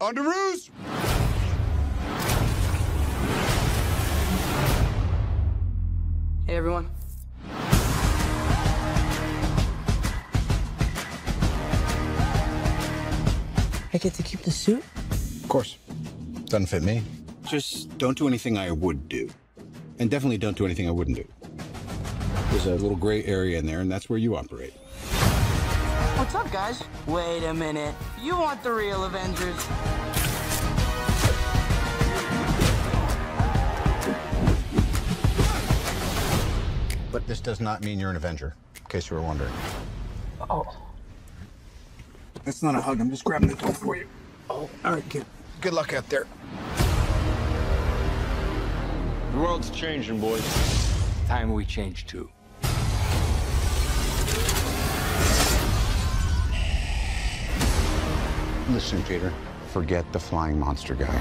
On the ruse! Hey, everyone. I get to keep the suit? Of course. Doesn't fit me. Just don't do anything I would do. And definitely don't do anything I wouldn't do. There's a little gray area in there, and that's where you operate. What's up, guys? Wait a minute. You want the real Avengers? But this does not mean you're an Avenger, in case you were wondering. Oh. That's not a hug. I'm just grabbing the door for you. Oh, all right, kid. Good luck out there. The world's changing, boys. Time we change, too. Listen, Peter, forget the flying monster guy.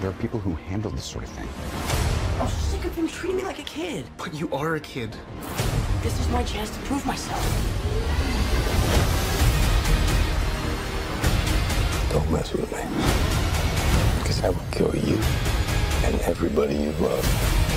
There are people who handle this sort of thing. I'm sick of him treating me like a kid. But you are a kid. This is my chance to prove myself. Don't mess with me, because I will kill you and everybody you love.